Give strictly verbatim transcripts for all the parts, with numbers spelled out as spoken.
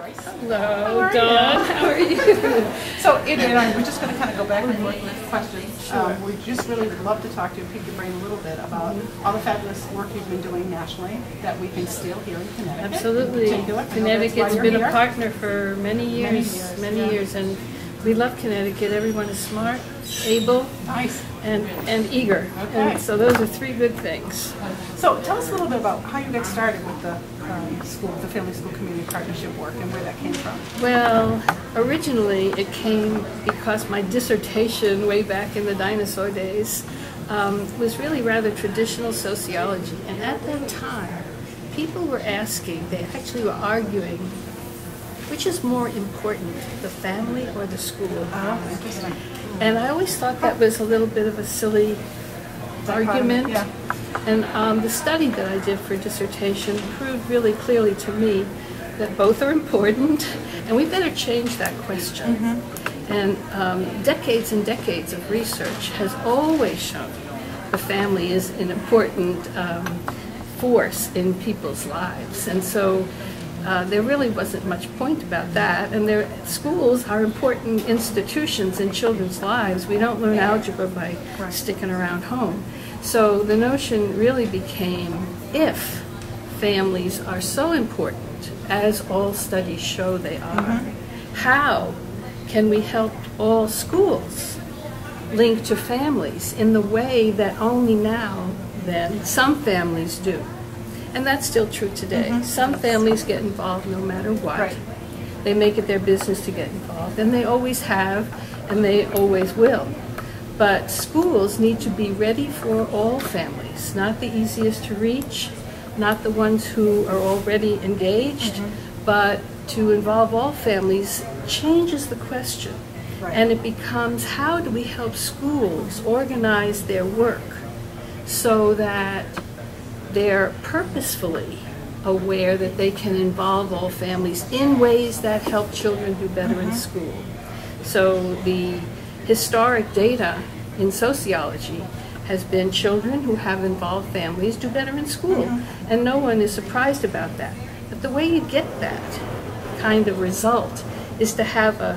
Joyce. Hello, how Dawn. How are you? So, Amy and I, we're just going to kind of go back and forth with questions. Sure. Um, we just really would love to talk to you and pick your brain a little bit about mm-hmm. all the fabulous work you've been doing nationally that we can still here in Connecticut. Absolutely. Connecticut's been here. a partner for many years, many years, many yeah. years, and we love Connecticut. Everyone is smart, able, nice, and and eager. Okay. And so those are three good things. So tell us a little bit about how you got started with the um, school, the family school community partnership work, and where that came from. Well, originally it came because my dissertation way back in the dinosaur days um, was really rather traditional sociology, and at that time people were asking, they actually were arguing, which is more important, the family or the school? Oh, interesting. And I always thought that was a little bit of a silly argument. Yeah. And um, the study that I did for dissertation proved really clearly to me that both are important, and we better change that question. Mm-hmm. And um, decades and decades of research has always shown the family is an important um, force in people's lives, and so Uh, there really wasn't much point about that, and their schools are important institutions in children's lives. We don't learn algebra by right. sticking around home. So the notion really became, if families are so important, as all studies show they are, mm-hmm. how can we help all schools link to families in the way that only now then some families do? And that's still true today. Mm-hmm. Some families get involved no matter what. Right. They make it their business to get involved, and they always have, and they always will. But schools need to be ready for all families, not the easiest to reach, not the ones who are already engaged, mm-hmm. but to involve all families changes the question. Right. And it becomes, how do we help schools organize their work so that they're purposefully aware that they can involve all families in ways that help children do better mm-hmm. in school. So the historic data in sociology has been children who have involved families do better in school, mm-hmm. and no one is surprised about that. But the way you get that kind of result is to have a,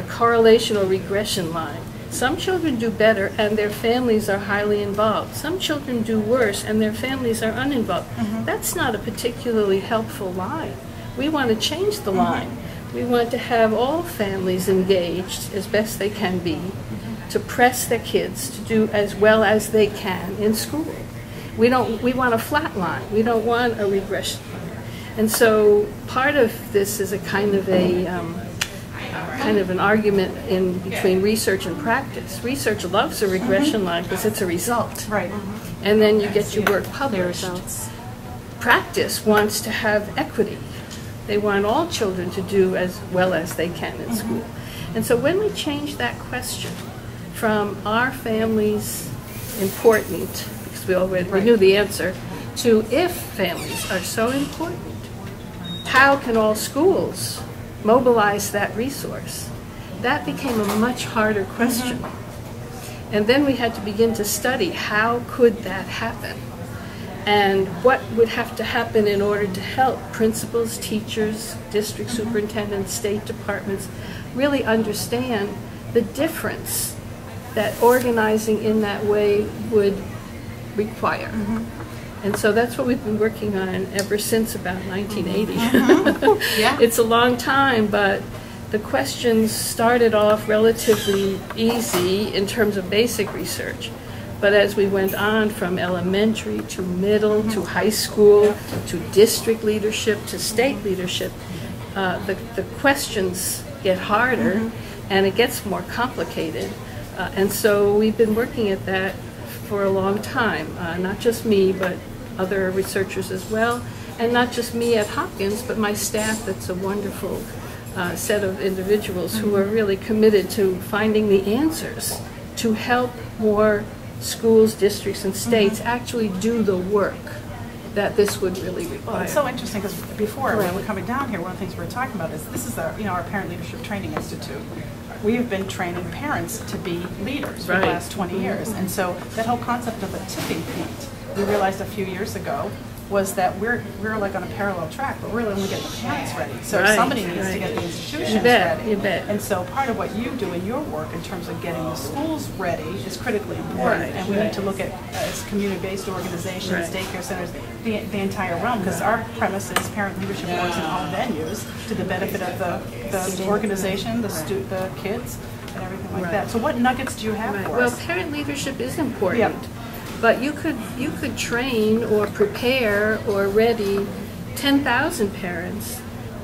a correlation or regression line. Some children do better and their families are highly involved. Some children do worse and their families are uninvolved. Mm-hmm. That's not a particularly helpful line. We want to change the mm-hmm. line. We want to have all families engaged as best they can be mm-hmm. to press their kids to do as well as they can in school. We don't, we want a flat line. We don't want a regression line. And so part of this is a kind of a um, kind of an argument in between research and practice. Research loves a regression mm-hmm. line because it's a result. Right. Mm-hmm. And then you get your work published. Practice wants to have equity. They want all children to do as well as they can in mm-hmm. school. And so when we change that question from are families important, because we already right. we knew the answer, to if families are so important, how can all schools mobilize that resource? That became a much harder question. Mm-hmm. And then we had to begin to study how could that happen and what would have to happen in order to help principals, teachers, district mm-hmm. superintendents, state departments really understand the difference that organizing in that way would require. Mm-hmm. And so that's what we've been working on ever since about nineteen eighty. Mm-hmm. Yeah. It's a long time, but the questions started off relatively easy in terms of basic research. But as we went on from elementary to middle mm-hmm. to high school yep. to district leadership to state mm-hmm. leadership, uh, the, the questions get harder mm-hmm. and it gets more complicated. Uh, and so we've been working at that for a long time, uh, not just me, but other researchers as well, and not just me at Hopkins, but my staff. That's a wonderful uh, set of individuals who are really committed to finding the answers to help more schools, districts, and states mm-hmm. actually do the work that this would really require. Well, it's so interesting because before right. when we were coming down here, one of the things we were talking about is this is our, you know, our Parent Leadership Training Institute. We have been training parents to be leaders for right. the last twenty years, and so that whole concept of a tipping point, we realized a few years ago was that we're we're like on a parallel track, but we're only getting the parents ready. So right, somebody needs right. to get the institutions you bet, ready. You bet. And so part of what you do in your work in terms of getting the schools ready is critically important. Right, and we right. need to look at uh, as community-based organizations, right. daycare centers, the, the entire realm, because our premise is parent leadership yeah. works in all venues to the benefit of the, the organization, the stu the kids, and everything like right. that. So what nuggets do you have right. for well, us? Well, parent leadership is important. Yeah. But you could you could train or prepare or ready ten thousand parents,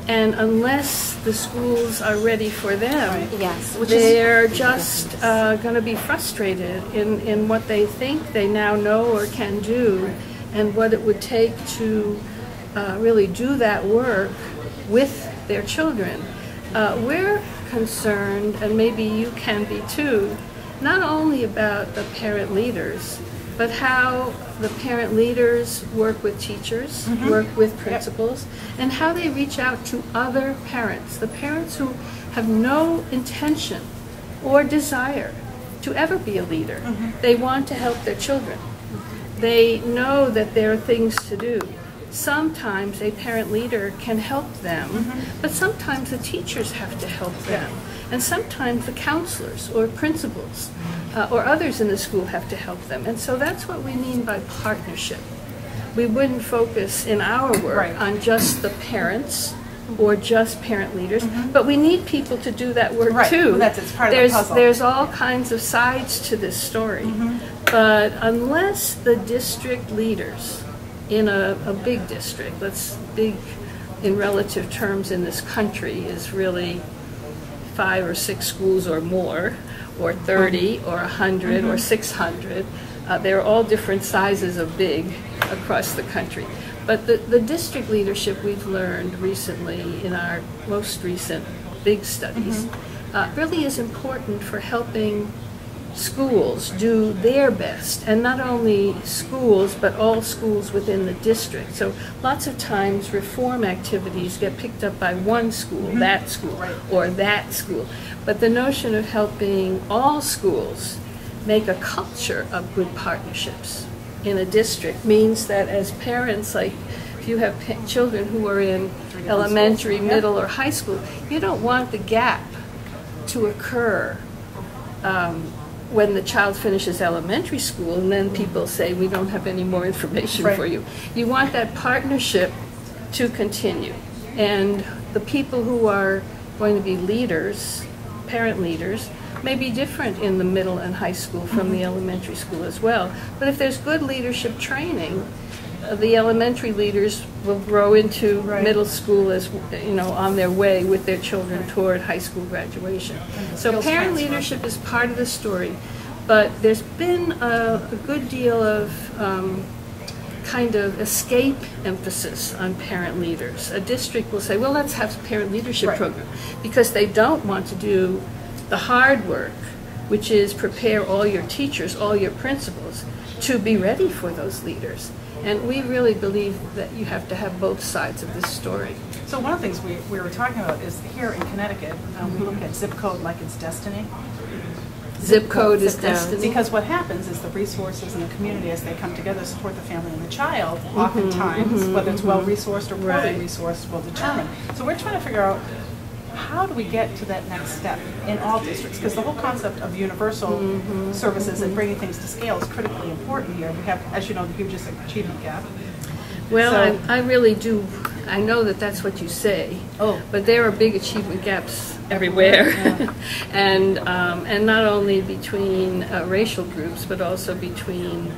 and unless the schools are ready for them, right. yes, which they're is, just uh, going to be frustrated in in what they think they now know or can do, right. and what it would take to uh, really do that work with their children. Uh, we're concerned, and maybe you can be too, not only about the parent leaders, but how the parent leaders work with teachers, mm-hmm. work with principals, yep. and how they reach out to other parents, the parents who have no intention or desire to ever be a leader. Mm-hmm. They want to help their children. Mm-hmm. They know that there are things to do. Sometimes a parent leader can help them, mm-hmm. but sometimes the teachers have to help them. Yeah. And sometimes the counselors or principals uh, or others in the school have to help them. And so that's what we mean by partnership. We wouldn't focus in our work right. on just the parents or just parent leaders, mm-hmm. but we need people to do that work right. too. Well, that's, it's part there's, of the puzzle. There's all kinds of sides to this story. Mm-hmm. But unless the district leaders in a, a big district, let's big in relative terms in this country is really five or six schools or more, or thirty, or one hundred, mm-hmm. or six hundred. Uh, they're all different sizes of big across the country. But the, the district leadership we've learned recently in our most recent big studies mm-hmm. uh, really is important for helping schools do their best, and not only schools, but all schools within the district. So lots of times reform activities get picked up by one school, mm-hmm. that school, right. or that school. But the notion of helping all schools make a culture of good partnerships in a district means that as parents, like if you have pa children who are in elementary, schools. middle, yep. or high school, you don't want the gap to occur um, when the child finishes elementary school and then people say, we don't have any more information right. for you. You want that partnership to continue. And the people who are going to be leaders, parent leaders, may be different in the middle and high school from mm-hmm. the elementary school as well. But if there's good leadership training, uh, the elementary leaders will grow into right. middle school as you know on their way with their children toward high school graduation. So parent leadership is part of the story, but there's been a, a good deal of um, kind of escape emphasis on parent leaders. A district will say, well, let's have a parent leadership right. program, because they don't want to do the hard work, which is prepare all your teachers, all your principals, to be ready for those leaders. And we really believe that you have to have both sides of this story. So one of the things we, we were talking about is here in Connecticut, um, we look at zip code like it's destiny. Zip, zip code, code is zip destiny. Code. Because what happens is the resources in the community as they come together support the family and the child, mm-hmm, oftentimes, mm-hmm, whether it's well-resourced or poorly right. resourced, will determine. So we're trying to figure out, how do we get to that next step in all districts? Because the whole concept of universal mm-hmm. services and bringing things to scale is critically important here. We have, as you know, the hugest achievement gap. Well, so, I, I really do. I know that that's what you say. Oh, but there are big achievement gaps everywhere, yeah. and um, and not only between uh, racial groups, but also between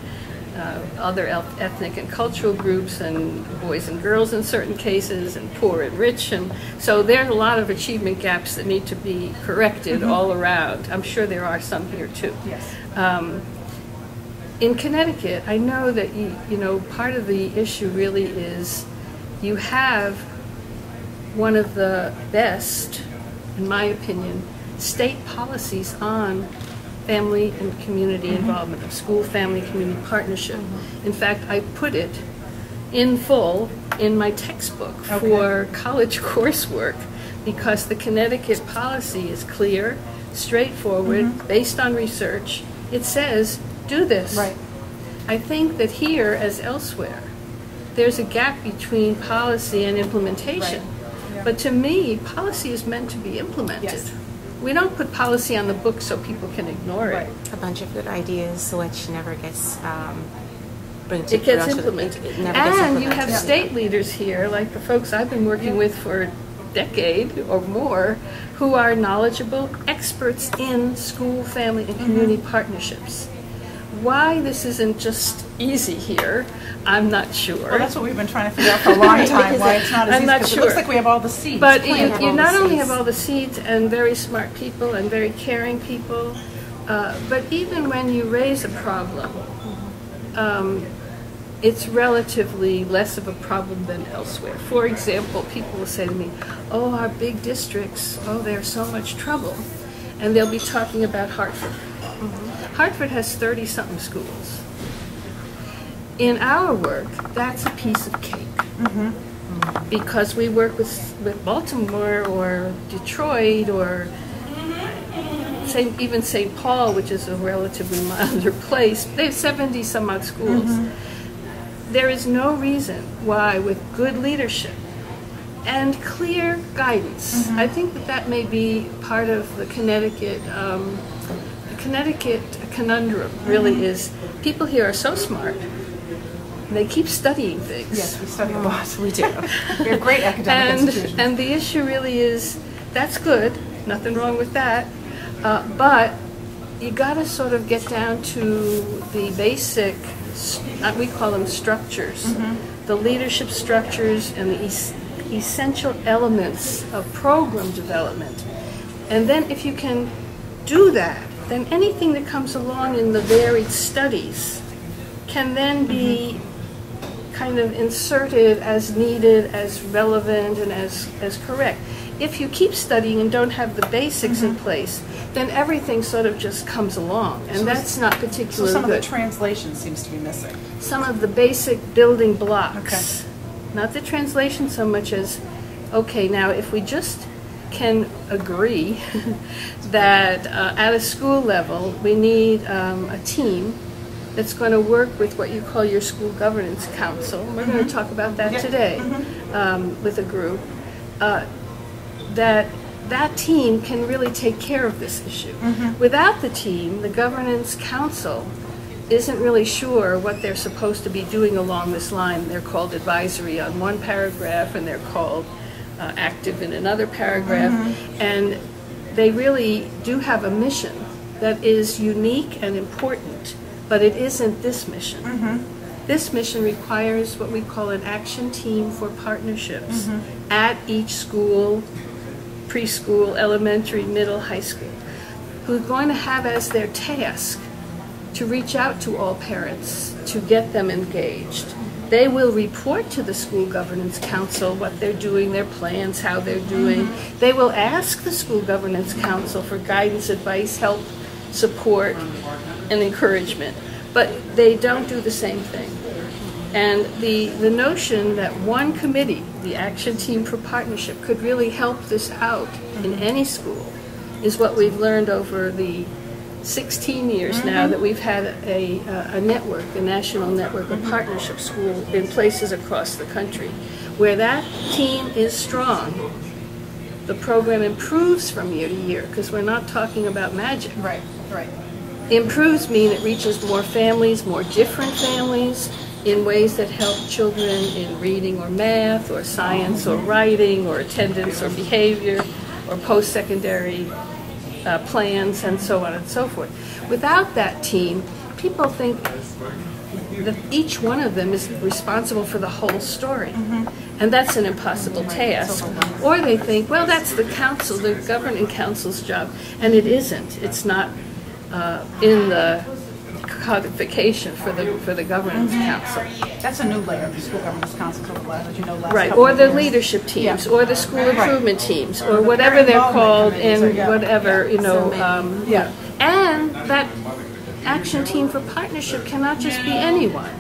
Uh, other ethnic and cultural groups, and boys and girls in certain cases, and poor and rich, and so there are a lot of achievement gaps that need to be corrected mm-hmm. all around. I'm sure there are some here too. Yes. Um, in Connecticut, I know that you, you know part of the issue really is you have one of the best, in my opinion, state policies on family and community mm-hmm. involvement, of school, family, community partnership. Mm-hmm. In fact, I put it in full in my textbook okay. for college coursework, because the Connecticut policy is clear, straightforward, mm-hmm. based on research. It says, do this. Right. I think that here, as elsewhere, there's a gap between policy and implementation. Right. Yeah. But to me, policy is meant to be implemented. Yes. We don't put policy on the book so people can ignore right. it. A bunch of good ideas which never gets um, brought to It gets implemented. It never and gets implemented. You have yeah. state leaders here, like the folks I've been working yeah. with for a decade or more, who are knowledgeable experts in school, family, and community mm-hmm. partnerships. Why this isn't just easy here, I'm not sure. Well, that's what we've been trying to figure out for a long time, why it's not as I'm easy, not sure. It looks like we have all the seeds. But you, you not only seeds. have all the seeds and very smart people and very caring people, uh, but even when you raise a problem, um, it's relatively less of a problem than elsewhere. For example, people will say to me, oh, our big districts, oh, they're so much trouble. And they'll be talking about Hartford. Mm-hmm. Hartford has thirty-something schools. In our work, that's a piece of cake. Mm-hmm. Mm-hmm. Because we work with, with Baltimore or Detroit or Saint, even Saint Paul, which is a relatively milder place. They have seventy-some-odd schools. Mm-hmm. There is no reason why, with good leadership and clear guidance, mm-hmm. I think that that may be part of the Connecticut um, Connecticut conundrum really mm-hmm. is people here are so smart, they keep studying things. Yes, we study a lot, we do. We're great academic and, institutions. And the issue really is, that's good, nothing wrong with that, uh, but you gotta sort of get down to the basic, we call them structures, mm-hmm. the leadership structures and the es essential elements of program development. And then if you can do that, then anything that comes along in the varied studies can then be kind of inserted as needed, as relevant, and as, as correct. If you keep studying and don't have the basics mm-hmm. in place, then everything sort of just comes along, and so that's not particularly So some good. of the translation seems to be missing. Some of the basic building blocks. Okay. Not the translation so much as, okay, now if we just can agree that uh, at a school level we need um, a team that's going to work with what you call your school governance council. We're mm-hmm. going to talk about that yeah. today mm-hmm. um, with a group. Uh, that that team can really take care of this issue. Mm-hmm. Without the team, the governance council isn't really sure what they're supposed to be doing along this line. They're called advisory on one paragraph and they're called Uh, active in another paragraph, mm-hmm. and they really do have a mission that is unique and important, but it isn't this mission. Mm-hmm. This mission requires what we call an action team for partnerships mm-hmm. at each school, preschool, elementary, middle, high school, who's going to have as their task to reach out to all parents to get them engaged. They will report to the School Governance Council what they're doing, their plans, how they're doing. Mm-hmm. They will ask the School Governance Council for guidance, advice, help, support, and encouragement. But they don't do the same thing. And the, the notion that one committee, the Action Team for Partnership, could really help this out mm-hmm. in any school is what we've learned over the sixteen years mm-hmm. now that we've had a, a, a network, the National Network of Partnership Schools in places across the country. Where that team is strong, the program improves from year to year, because we're not talking about magic. Right, right. Improves mean it reaches more families, more different families, in ways that help children in reading or math or science or writing or attendance or behavior or post-secondary Uh, plans and so on and so forth. Without that team, people think that each one of them is responsible for the whole story. Mm-hmm. And that's an impossible task. Or they think, well, that's the council, the governing council's job. And it isn't. It's not uh, in the codification for the for the governance council. That's a new layer of the school governance council over the last, you know, last right, or the years. leadership teams, yeah. or the school improvement right. teams, or, or the whatever they're called in so, yeah. whatever, yeah. you know. So um, yeah. And that action team for partnership cannot just be anyone,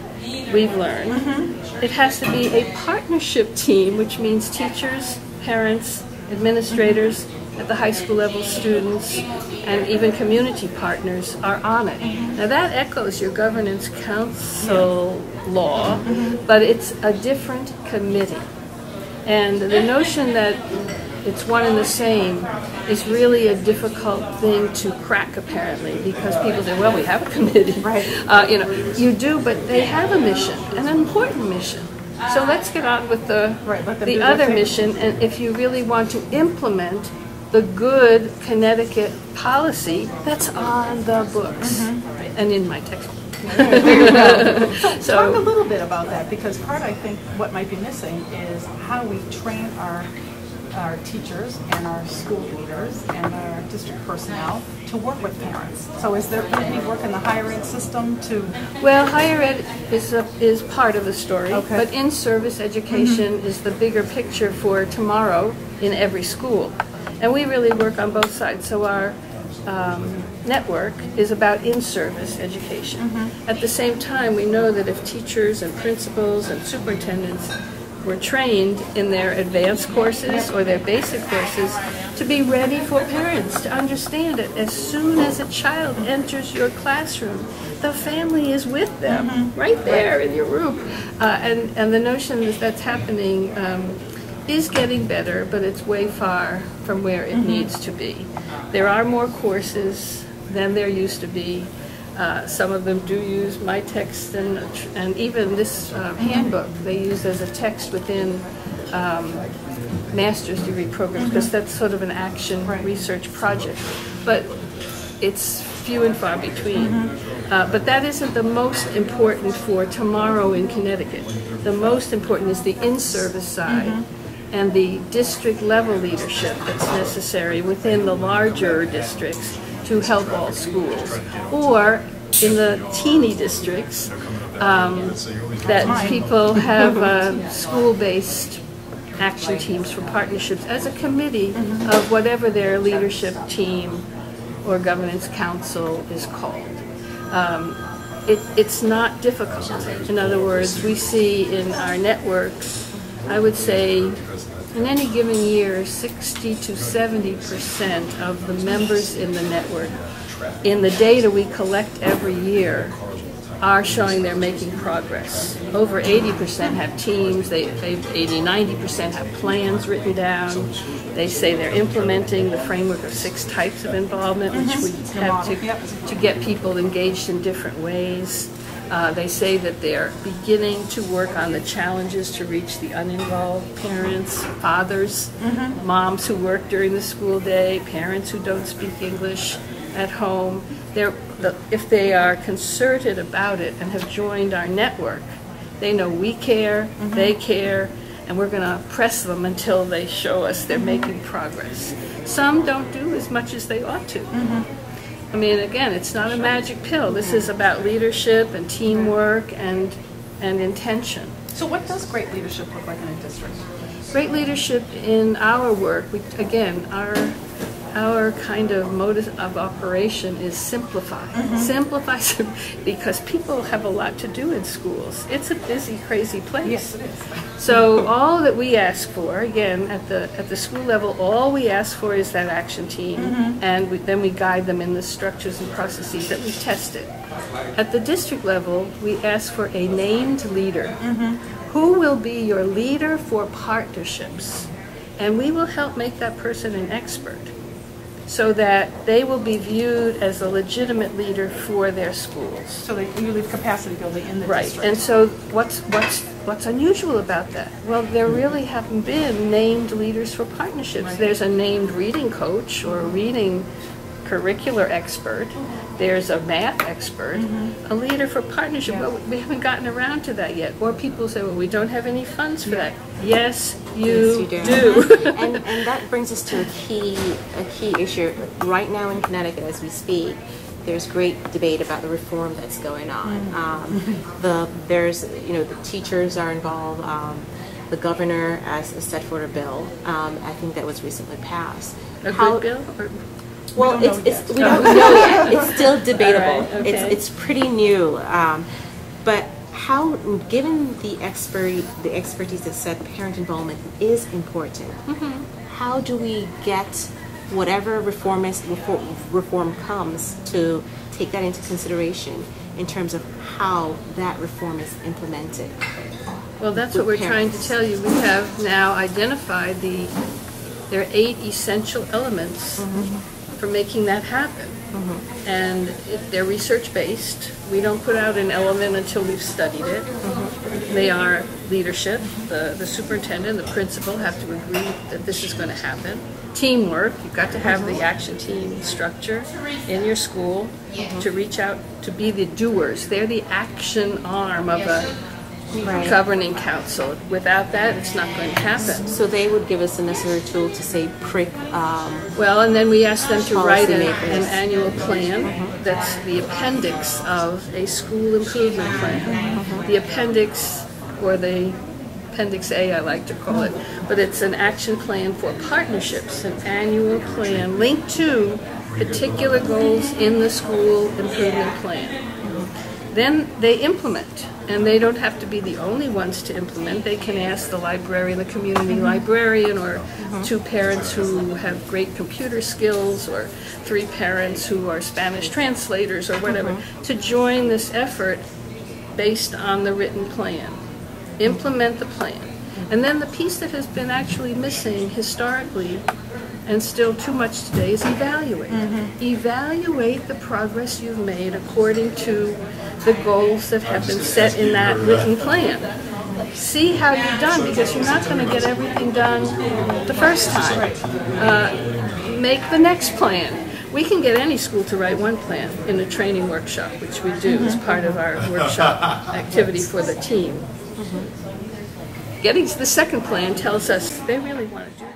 we've learned. Mm-hmm. It has to be a partnership team, which means teachers, parents, administrators, mm-hmm. at the high school level, students and even community partners are on it. Mm-hmm. Now that echoes your governance council law, mm-hmm. but it's a different committee. And the notion that it's one and the same is really a difficult thing to crack, apparently, because people say, well, we have a committee. Right. Uh, you know, you do, but they have a mission, an important mission. So let's get on with the, right, the other mission, and if you really want to implement the good Connecticut policy that's on the books mm-hmm. and in my textbook. Yeah, so, so talk a little bit about that, because part, I think, what might be missing is how we train our our teachers and our school leaders and our district personnel to work with parents. So is there any work in the higher ed system to... Well, higher ed is, a, is part of the story, okay. but in-service education mm-hmm. is the bigger picture for tomorrow in every school. And we really work on both sides, so our um, network is about in-service education. Mm-hmm. At the same time, we know that if teachers and principals and superintendents were trained in their advanced courses or their basic courses to be ready for parents, to understand it. As soon as a child enters your classroom, the family is with them, mm-hmm. right there in your room. Uh, and, and the notion that that's happening um, is getting better, but it's way far from where it mm-hmm. needs to be. There are more courses than there used to be. Uh, some of them do use my text and, and even this uh, handbook they use as a text within um, master's degree programs because mm-hmm. that's sort of an action right. research project. But it's few and far between. Mm-hmm. uh, but that isn't the most important for tomorrow in Connecticut. The most important is the in-service side. Mm-hmm. and the district level leadership that's necessary within the larger districts to help all schools. Or in the teeny districts, um, that people have uh, school-based action teams for partnerships as a committee of whatever their leadership team or governance council is called. Um, it, it's not difficult. In other words, we see in our networks, I would say in any given year, sixty to seventy percent of the members in the network, in the data we collect every year, are showing they're making progress. Over eighty percent have teams, they, they eighty, ninety percent have plans written down. They say they're implementing the framework of six types of involvement, which we have to, to get people engaged in different ways. Uh, they say that they're beginning to work on the challenges to reach the uninvolved parents, fathers, mm-hmm. moms who work during the school day, parents who don't speak English at home. They're, the, if they are concerted about it and have joined our network, they know we care, mm-hmm. they care, and we're going to press them until they show us they're mm-hmm. making progress. Some don't do as much as they ought to. Mm-hmm. I mean, again, it's not a magic pill. This is about leadership and teamwork and and intention. So what does great leadership look like in a district? Great leadership in our work, we, again, our our kind of modus of operation is simplify. Mm-hmm. Simplify, because people have a lot to do in schools. It's a busy, crazy place. Yes, it is. So all that we ask for, again, at the at the school level, all we ask for is that action team, mm-hmm. and we, then we guide them in the structures and processes that we tested. At the district level, we ask for a named leader. Mm-hmm. Who will be your leader for partnerships? And we will help make that person an expert, so that they will be viewed as a legitimate leader for their schools. So they, you leave capacity building in the right. district. Right, and so what's, what's, what's unusual about that? Well, there really haven't been named leaders for partnerships. Right. There's a named reading coach or a reading curricular expert. There's a math expert, mm-hmm. a leader for partnership, yeah. but we haven't gotten around to that yet. Or people say, well, we don't have any funds for yeah. that. Yes, you, yes, you do. do. and, and that brings us to a key, a key issue. Right now in Connecticut, as we speak, there's great debate about the reform that's going on. Mm-hmm. um, the, there's, you know, the teachers are involved. Um, the governor has set forward a bill. Um, I think that was recently passed. A How, good bill? Or Well, we it's, it's, we don't know yet. It's still debatable. Right, okay. It's it's pretty new, um, but how, given the expert the expertise that said parent involvement is important, mm-hmm. how do we get whatever reform, is, reform, reform comes, to take that into consideration in terms of how that reform is implemented. Well, that's what we're parents. trying to tell you. We have now identified the, there are eight essential elements mm-hmm. for making that happen. Mm-hmm. And if they're research-based. We don't put out an element until we've studied it. Mm-hmm. They are leadership. The, the superintendent, the principal have to agree that this is going to happen. Teamwork. You've got to have the action team structure in your school mm-hmm. to reach out, to be the doers. They're the action arm of a right. governing council. Without that, it's not going to happen. So they would give us the necessary tool to say prick. Um, well, and then we ask them to write an, an annual plan mm-hmm. that's the appendix of a school improvement plan. Mm-hmm. The appendix, or the appendix A, I like to call it, but it's an action plan for partnerships, an annual plan linked to particular goals in the school improvement plan. Then they implement, and they don't have to be the only ones to implement. They can ask the librarian, the community librarian, or two parents who have great computer skills, or three parents who are Spanish translators, or whatever, to join this effort based on the written plan. Implement the plan. And then the piece that has been actually missing historically, and still too much today, is evaluate. Mm-hmm. Evaluate the progress you've made according to the goals that have been set in that written plan. See how you've done, because you're not going to get everything done the first time. Uh, make the next plan. We can get any school to write one plan in a training workshop, which we do as part of our workshop activity for the team. Getting to the second plan tells us they really want to do it.